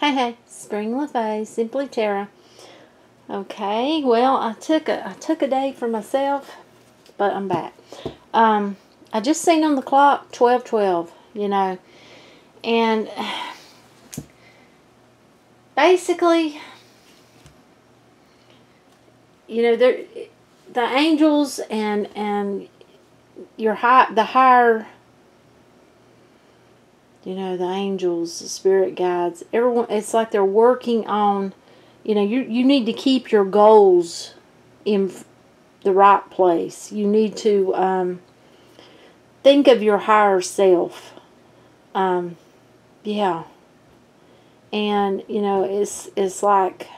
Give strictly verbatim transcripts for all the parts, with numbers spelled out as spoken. Hey, hey, Spring Lafay, Simply Tarot. Okay, well, I took a I took a day for myself, but I'm back. Um, I just seen on the clock twelve twelve, you know, and basically, you know, there the angels and and your high the higher, you know, the angels, the spirit guides, everyone. It's like they're working on. You know, you, you need to keep your goals in the right place. You need to um, think of your higher self. Um, yeah. And, you know, it's it's like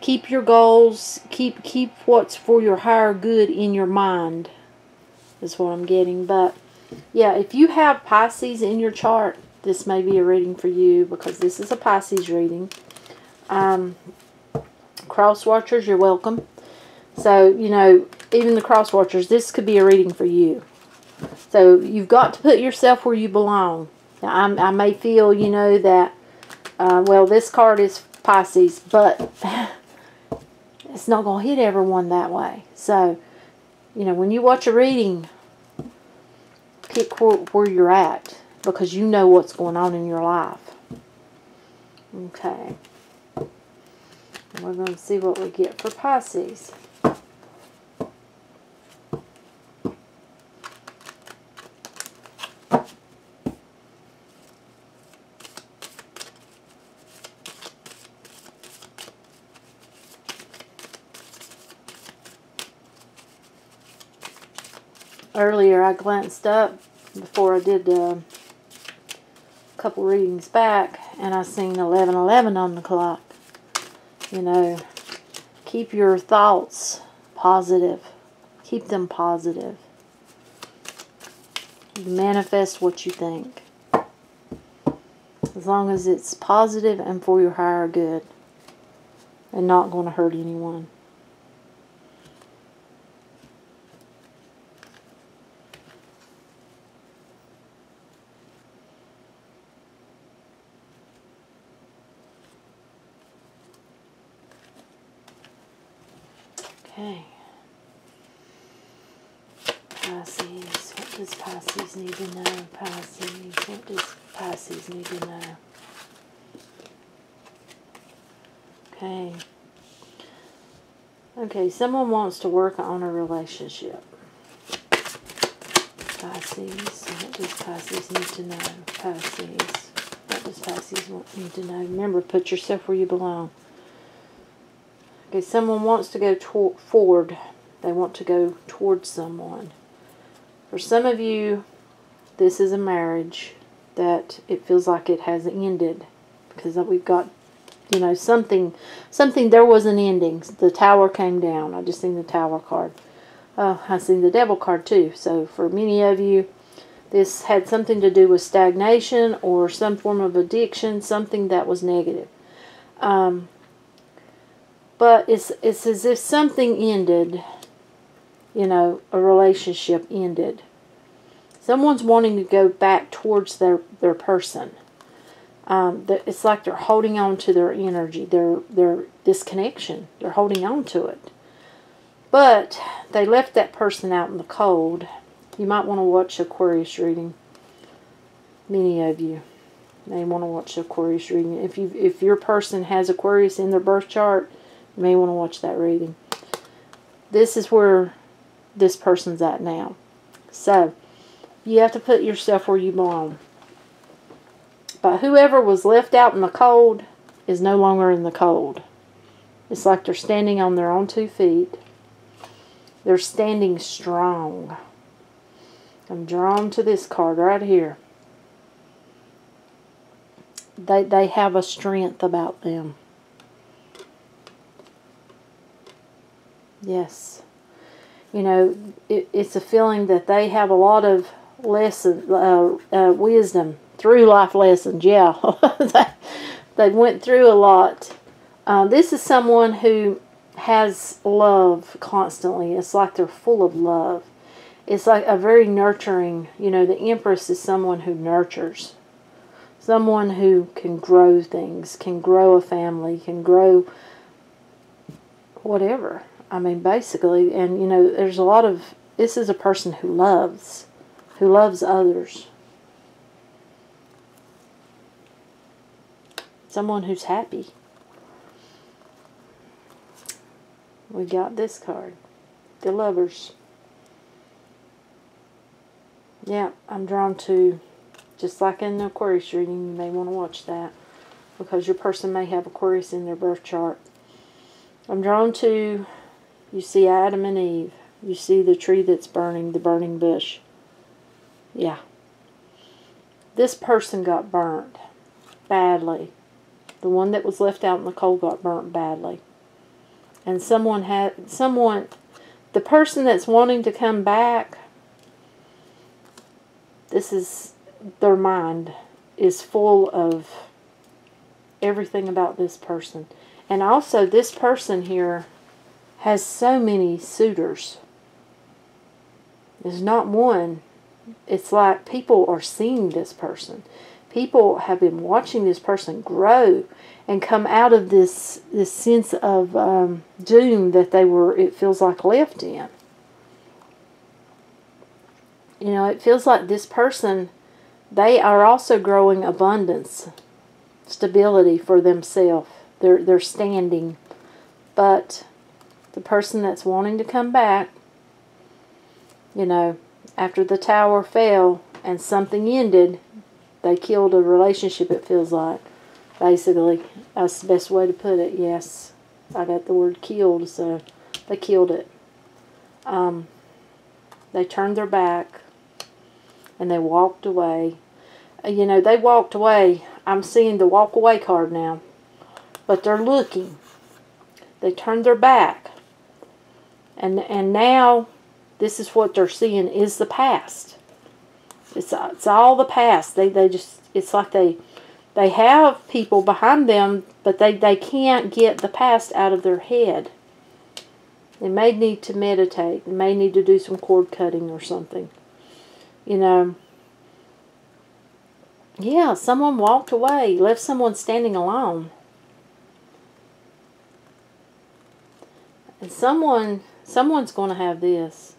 keep your goals, keep, keep what's for your higher good in your mind is what I'm getting. But, yeah, if you have Pisces in your chart, this may be a reading for you because this is a Pisces reading. Um, cross watchers, you're welcome. So, you know, even the cross watchers, this could be a reading for you. So, you've got to put yourself where you belong. Now, I'm, I may feel, you know, that, uh, well, this card is Pisces, but it's not going to hit everyone that way. So, you know, when you watch a reading, pick where, where you're at because you know what's going on in your life. Okay. We're going to see what we get for Pisces. Earlier I glanced up before I did a couple readings back and I seen eleven eleven on the clock. You know, keep your thoughts positive. Keep them positive. You manifest what you think. As long as it's positive and for your higher good. And not going to hurt anyone. Okay, Pisces, what does Pisces need to know? Pisces, what does Pisces need to know? Okay, okay, someone wants to work on a relationship. Pisces, what does Pisces need to know? Pisces, what does Pisces need to know? Remember, put yourself where you belong. Okay, someone wants to go toward, forward. They want to go towards someone. For some of you, this is a marriage that it feels like it hasn't ended. Because we've got, you know, something, something, there was an ending. The Tower came down. I just seen the Tower card. Uh, I seen the Devil card too. So for many of you, this had something to do with stagnation or some form of addiction, something that was negative. Um... But it's, it's as if something ended, you know, a relationship ended. Someone's wanting to go back towards their, their person. Um, it's like they're holding on to their energy, their, their disconnection. They're holding on to it. But they left that person out in the cold. You might want to watch Aquarius reading. Many of you may want to watch Aquarius reading. If, you, if your person has Aquarius in their birth chart, you may want to watch that reading. This is where this person's at now. So, you have to put yourself where you belong. But whoever was left out in the cold is no longer in the cold. It's like they're standing on their own two feet. They're standing strong. I'm drawn to this card right here. They, they have a strength about them. Yes, you know, it, it's a feeling that they have a lot of lesson, uh, uh, wisdom, through life lessons, yeah. they, they went through a lot. Uh, this is someone who has love constantly. It's like they're full of love. It's like a very nurturing, you know, the Empress is someone who nurtures. Someone who can grow things, can grow a family, can grow whatever. I mean, basically, and you know, there's a lot of, this is a person who loves, who loves others. Someone who's happy. We got this card, the Lovers. Yeah, I'm drawn to, just like in the Aquarius reading, you may want to watch that because your person may have Aquarius in their birth chart. I'm drawn to, you see Adam and Eve. You see the tree that's burning, the burning bush. Yeah. This person got burnt badly. The one that was left out in the cold got burnt badly. And someone had, someone, the person that's wanting to come back, this is, their mind is full of everything about this person. And also this person here has so many suitors. There's not one. It's like people are seeing this person. People have been watching this person grow and come out of this this sense of um, doom that they were, it feels like, left in. You know, it feels like this person, they are also growing abundance, stability for themselves. They're, they're standing. But the person that's wanting to come back, you know, after the tower fell and something ended, they killed a relationship, it feels like. Basically, that's the best way to put it. Yes, I got the word killed, so they killed it. Um, they turned their back, and they walked away. You know, they walked away. I'm seeing the walk away card now. But they're looking. They turned their back. And, and now, this is what they're seeing is the past. It's, it's all the past. They, they just, it's like they... They have people behind them, but they, they can't get the past out of their head. They may need to meditate. They may need to do some cord cutting or something. You know. Yeah, someone walked away. Left someone standing alone. And someone, someone's going to have this.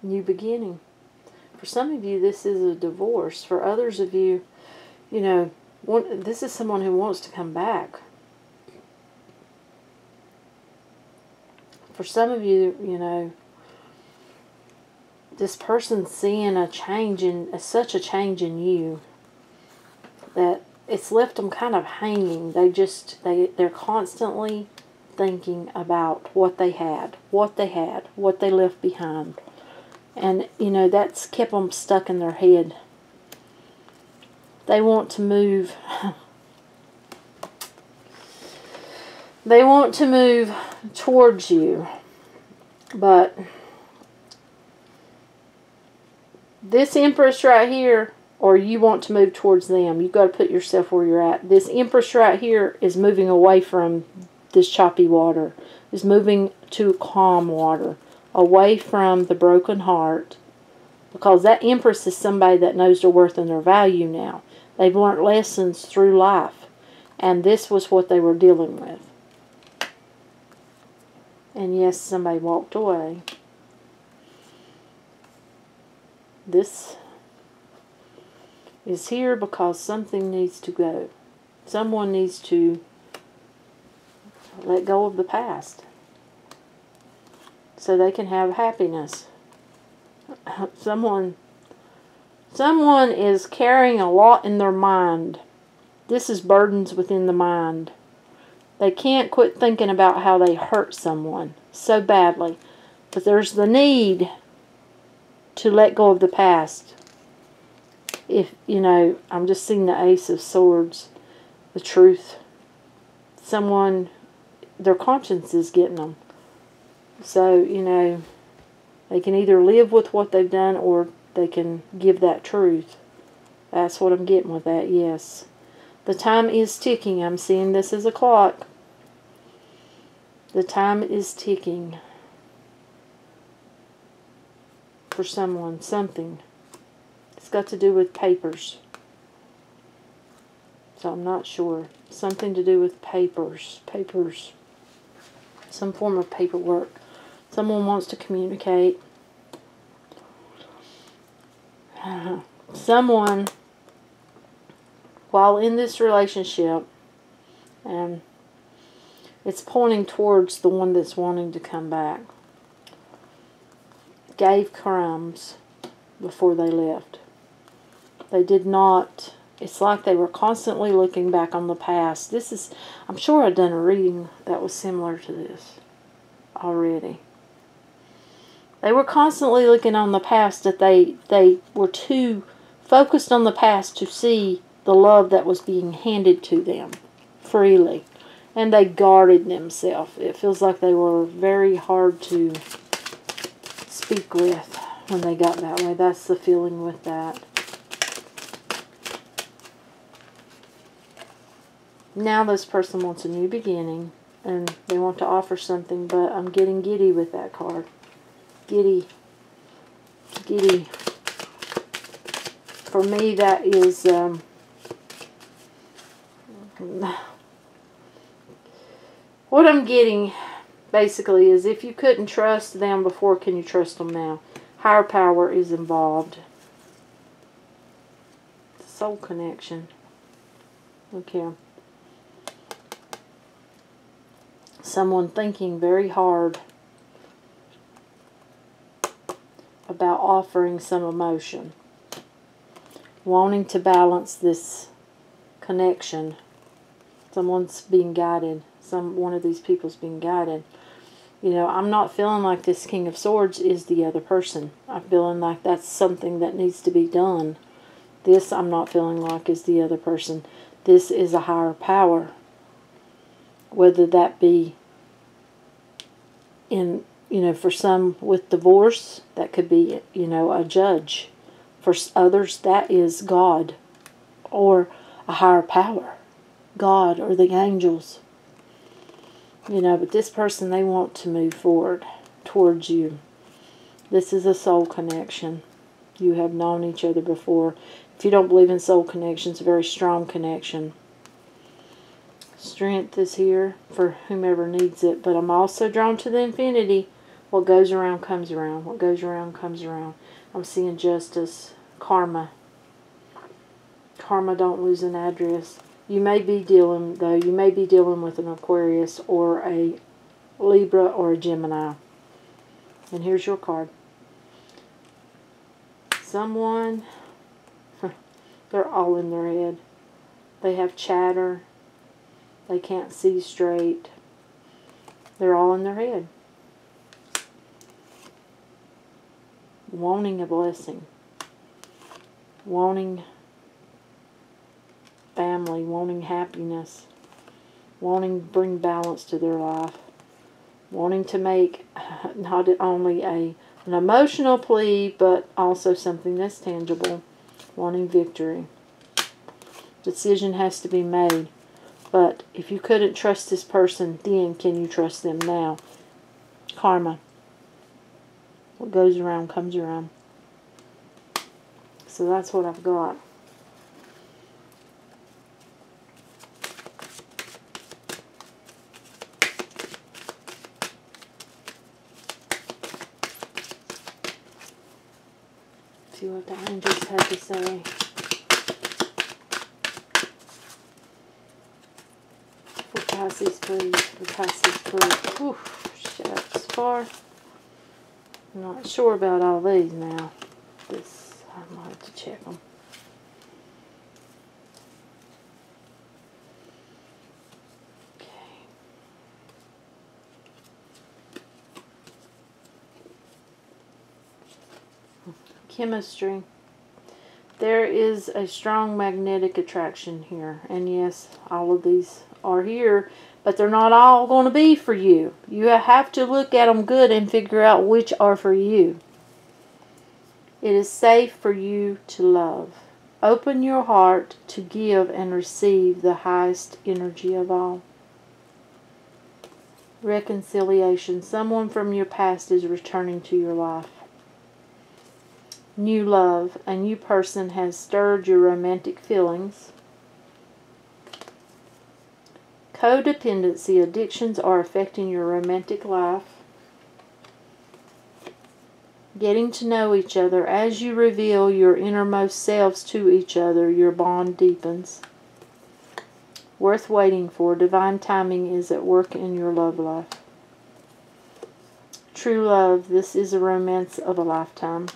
New beginning. For some of you, this is a divorce. For others of you, you know, one, this is someone who wants to come back. For some of you, you know, this person's seeing a change in, uh, such a change in you that it's left them kind of hanging. They just, they, they're constantly thinking about what they had, what they had, what they left behind. And, you know, that's kept them stuck in their head. They want to move. They want to move towards you. But this Empress right here, or you want to move towards them. You've got to put yourself where you're at. This Empress right here is moving away from this choppy water. Is moving to calm water. Away from the broken heart, because that Empress is somebody that knows their worth and their value now. They've learned lessons through life, and this was what they were dealing with. And yes, somebody walked away. This is here because something needs to go. Someone needs to let go of the past, so they can have happiness. Someone, someone is carrying a lot in their mind. This is burdens within the mind. They can't quit thinking about how they hurt someone so badly. But there's the need to let go of the past. If, you know, I'm just seeing the Ace of Swords, the truth. Someone, their conscience is getting them. So, you know, they can either live with what they've done or they can give that truth. That's what I'm getting with that, yes. The time is ticking. I'm seeing this as a clock. The time is ticking. for someone, something. It's got to do with papers. So I'm not sure. Something to do with papers. Papers. Some form of paperwork. Someone wants to communicate. Uh, someone, while in this relationship, and it's pointing towards the one that's wanting to come back, gave crumbs before they left. They did not... It's like they were constantly looking back on the past. This is... I'm sure I've done a reading that was similar to this already. They were constantly looking on the past, that they, they were too focused on the past to see the love that was being handed to them freely. And they guarded themselves. It feels like they were very hard to speak with when they got that way. That's the feeling with that. Now this person wants a new beginning, and they want to offer something, but I'm getting giddy with that card. Giddy. Giddy. For me, that is... Um, what I'm getting, basically, is if you couldn't trust them before, can you trust them now? Higher power is involved. Soul connection. Okay. Someone thinking very hard about offering some emotion, wanting to balance this connection. Someone's being guided. Some one of these people's being guided. You know, I'm not feeling like this King of Swords is the other person. I'm feeling like that's something that needs to be done. This I'm not feeling like is the other person. This is a higher power. Whether that be in, you know, for some with divorce, that could be, you know, a judge. For others, that is God or a higher power. God or the angels. You know, but this person, they want to move forward towards you. This is a soul connection. You have known each other before. If you don't believe in soul connection, it's a very strong connection. Strength is here for whomever needs it, but I'm also drawn to the infinity. What goes around comes around. What goes around comes around. I'm seeing justice, karma. Karma don't lose an address. You may be dealing, though, you may be dealing with an Aquarius or a Libra or a Gemini. And here's your card. Someone, they're all in their head. They have chatter. They can't see straight. They're all in their head. Wanting a blessing. Wanting family. Wanting happiness. Wanting to bring balance to their life. Wanting to make not only a, an emotional plea, but also something that's tangible. Wanting victory. Decision has to be made. But if you couldn't trust this person, then can you trust them now? Karma. What goes around comes around. So that's what I've got. See what the angels had to say. Pisces, please. Pisces, please. Ooh, shucks, far. I'm not sure about all these now. This, I might have to check them. Okay. Chemistry. There is a strong magnetic attraction here. And yes, all of these are here, but they're not all going to be for you. You have to look at them good and figure out which are for you. It is safe for you to love. Open your heart to give and receive the highest energy of all. Reconciliation. Someone from your past is returning to your life. new love, a new person has stirred your romantic feelings. Codependency addictions are affecting your romantic life. Getting to know each other. As you reveal your innermost selves to each other, your bond deepens. Worth waiting for. Divine timing is at work in your love life. True love. This is a romance of a lifetime.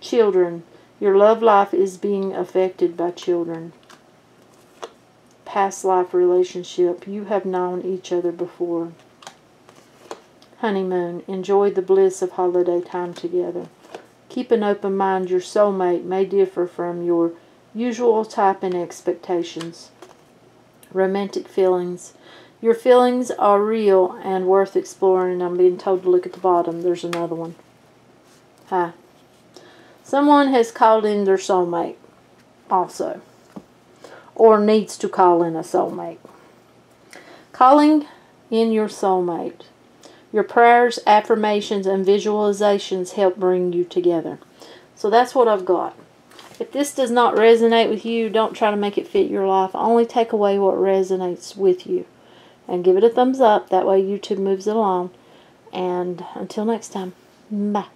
Children. Your love life is being affected by children. Past life relationship. You have known each other before. Honeymoon. Enjoy the bliss of holiday time together. Keep an open mind. Your soulmate may differ from your usual type and expectations. Romantic feelings. Your feelings are real and worth exploring. I'm being told to look at the bottom. There's another one. Hi. Someone has called in their soulmate also, or needs to call in a soulmate. Calling in your soulmate. Your prayers, affirmations, and visualizations help bring you together. So that's what I've got. If this does not resonate with you, don't try to make it fit your life. Only take away what resonates with you. And give it a thumbs up. That way YouTube moves it along. And until next time, bye.